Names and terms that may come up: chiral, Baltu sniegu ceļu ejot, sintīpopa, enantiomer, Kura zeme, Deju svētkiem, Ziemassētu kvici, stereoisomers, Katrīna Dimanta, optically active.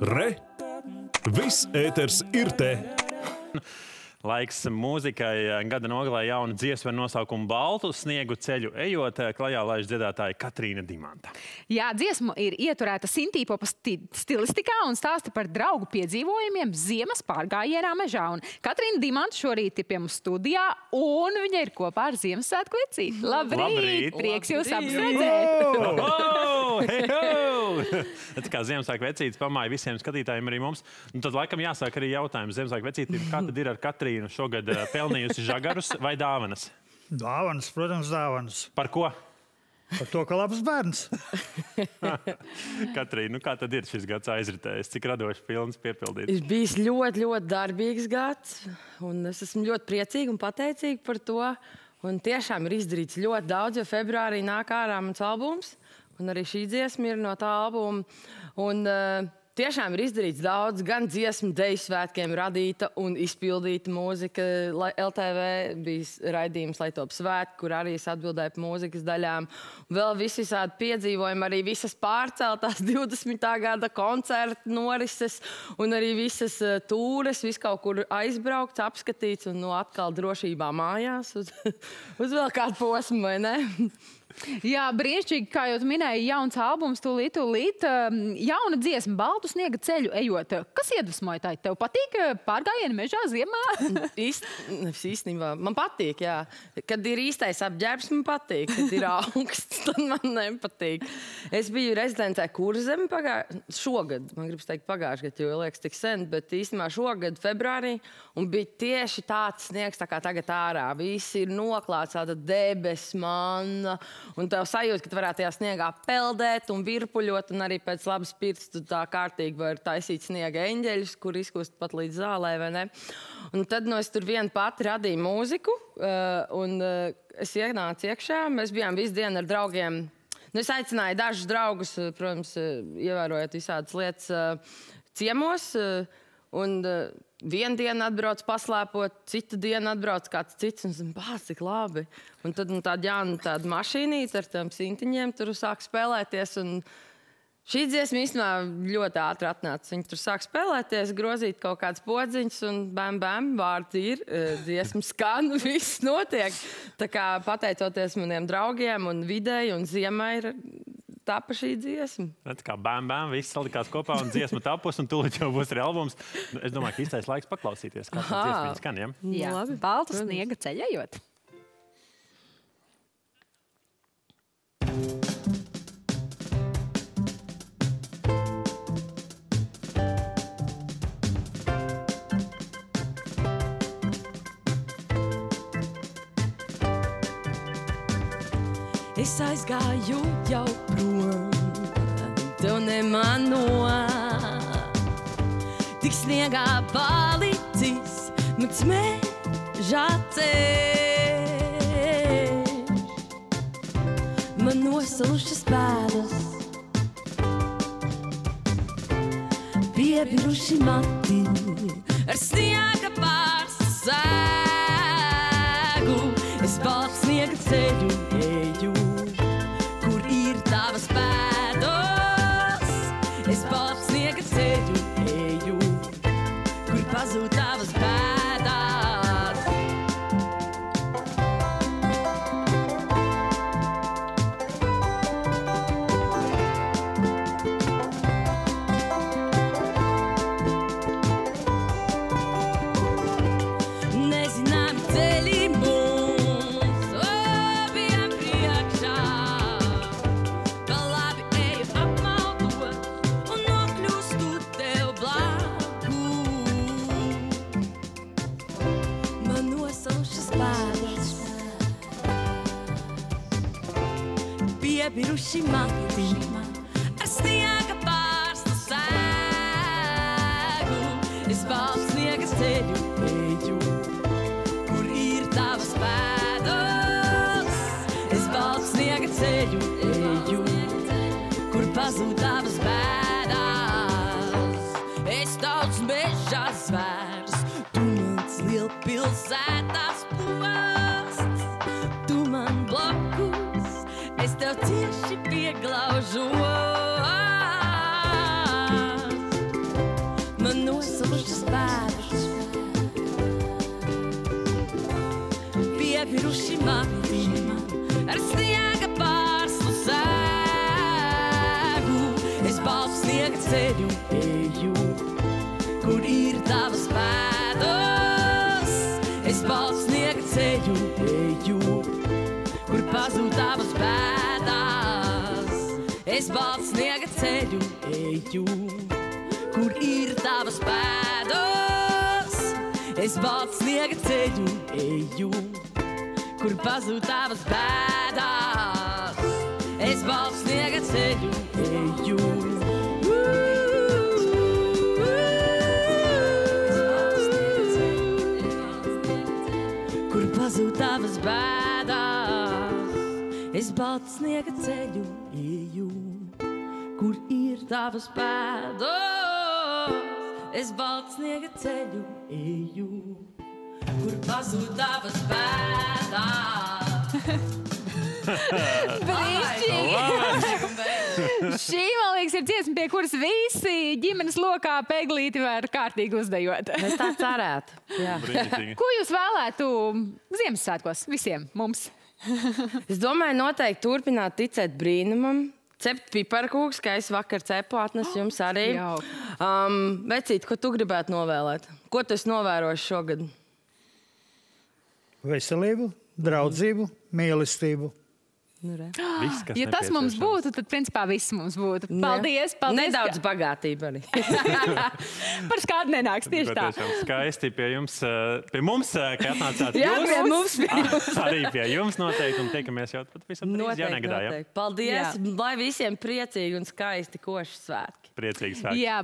Re! Viss ēters ir te! Laiks mūzikai. Gada nogalē jauna dziesma ar nosaukumu Baltu sniegu ceļu ejot, klajā laiž dziedātāja Katrīna Dimanta. Jā, dziesma ir ieturēta sintīpopa stilistikā un stāsta par draugu piedzīvojumiem ziemas pārgājienā mežā. Un Katrīna Dimanta šorīt ir pie mums studijā un viņa ir kopā ar Ziemassētu kvici. Labrīt! Prieks jūs abus redzēt! Tas kā Ziemassētu kvecītis pamāja visiem skatītājiem arī mums. Tad laikam jāsāk arī jautājums. Ziemassētu kvecītis, kā tad ir ar Katrīnu? Šogad pelnījusi žagarus vai dāvanas? Dāvanas, protams, dāvanas. Par ko? Par to, ka labs bērns. Katrīna, nu kā tad ir šis gads aizritējis? Cik radoši pilns piepildīts? Ir bijis ļoti, ļoti darbīgs gads. Un es esmu ļoti priecīga un pateicīga par to. Un tiešām ir izdarīts ļoti daudz, jo februārī nāk ārā mans albums. Un arī šī dziesma ir no tā albuma. Un tiešām ir izdarīts daudz, gan dziesmu Deju svētkiem radīta un izpildīta mūzika. LTV bija raidījums, lai top svētki, kur arī es atbildēju par mūzikas daļām. Vēl visādi piedzīvojumi, arī visas pārceltās 20. gada koncerta norises un arī visas tūres, viss kaut kur aizbraukts, apskatīts un atkal drošībā mājās uz vēl kādu posmu, vai ne? Jā, brīnišķīgi, kā jau tu minēji, jauns albums, tūlīt, jauna dziesma Baltu sniega ceļu ejot. Kas iedvesmoja tā? Tev patīk pārgājieni mežā ziemā? Īstenībā, man patīk, jā. Kad ir īstais apģērbs, man patīk. Kad ir augsts, tad man nepatīk. Es biju rezidencē Kura zeme šogad, man gribas teikt pagājušajā gadā, jo liekas tik sen, bet īstenībā šogad februārī, un bija tieši tāds sniegs, tā kā tagad ārā. Visi ir noklāts, tāda debes, manna. Un tev sajūta, ka tu varētu tajā sniegā peldēt un virpuļot, un arī pēc labas pirts tu tā kārtīgi var taisīt sniega eņģeļus, kur izkūst pat līdz zālē, vai ne? Un tad, nu, es tur vienu pati radīju mūziku, un es ienācu iekšā. Mēs bijām visu dienu ar draugiem. Nu, es aicināju dažus draugus, protams, ievērojot visādas lietas ciemos, un vienu dienu atbrauc paslēpot, citu dienu atbrauc kāds cits un zinu, bāc, cik labi. Un tad tāda mašīnīca ar tām sintiņiem tur sāk spēlēties. Un šī dziesma īstenībā ļoti ātri atnāca. Viņi tur sāk spēlēties, grozīt kaut kāds podziņas un bam, bam, vārdi ir, dziesma skan, viss notiek. Tā kā pateicoties maniem draugiem un videi un ziemai ir tapa šī dziesma. Redz, kā bam, bam, viss salikās kopā un dziesma tapus, un tūlīt jau būs arī albums. Es domāju, ka īstais laiks paklausīties, kā tā dziesma viņas skan, ja? Jā, Baltu sniega ceļu ejot. Es aizgāju jau prom, tev nemanot. Tik sniegā palicis mans meža ceļš. Man nosalušas pēdas, piebiruši mati ar sniega pārsegu. Es baltu sniega ceļu eju. Tavas pēdas, es baltu sniega ceļu eju, kur pazūd tavas pēdas. Nezinām ceļi mums abiem priekšā. Piebiruši mati ar sniega pārsegu. Es baltu sniega ceļu eju, kur ir tavas pēdas. Es baltu sniega ceļu eju, kur pazūd tavas pēdas. Es daudz mežā zvērs, tu mans lielpilsētās posts. Tu man blokus, es tev cieši pieglaužos. sniegu ceļu eju, kur ir tavas pēdas. Es baltu sniegu ceļu eju, kur pazūd tavas pēdas. Es baltu sniegu ceļu eju, kur ir tavas pēdas. Es baltu sniegu ceļu eju, kur pazūd tavas pēdas. Es baltu sniegu ceļu eju. Kur pazūd tavas bēdas. Es baltu sniegu ceļu eju, kur ir tavas pēdas. Es baltu sniegu ceļu eju, kur pazūd tavas pēdas. Brīšķīgi! Šī, man liekas, ir dziesma, pie kuras visi ģimenes lokā peglīti var kārtīgi uzdejot. Mēs tā cerētu. Ko jūs vēlētu Ziemassvētkos visiem mums? Es domāju, noteikti turpināt ticēt brīnumam. Cept piparkūks, kā es vakar cepu, atnesu jums arī. Vecīt, ko tu gribētu novēlēt? Ko tu esi novērojis šogad? Veselību, draudzību, mīlestību. Ja tas mums būtu, tad principā viss mums būtu. Paldies, paldies. Nedaudz bagātība arī. Par skādu nenāks, tieši tā. Skaisti pie jums, pie mums, ka atnācāt jūs. Jā, pie mums, pie jums. Arī pie jums noteikti, un tiekamies jau pat visam trīs jānegadā. Paldies, lai visiem priecīgi un skaisti koši svētki. Priecīgi svētki. Jā,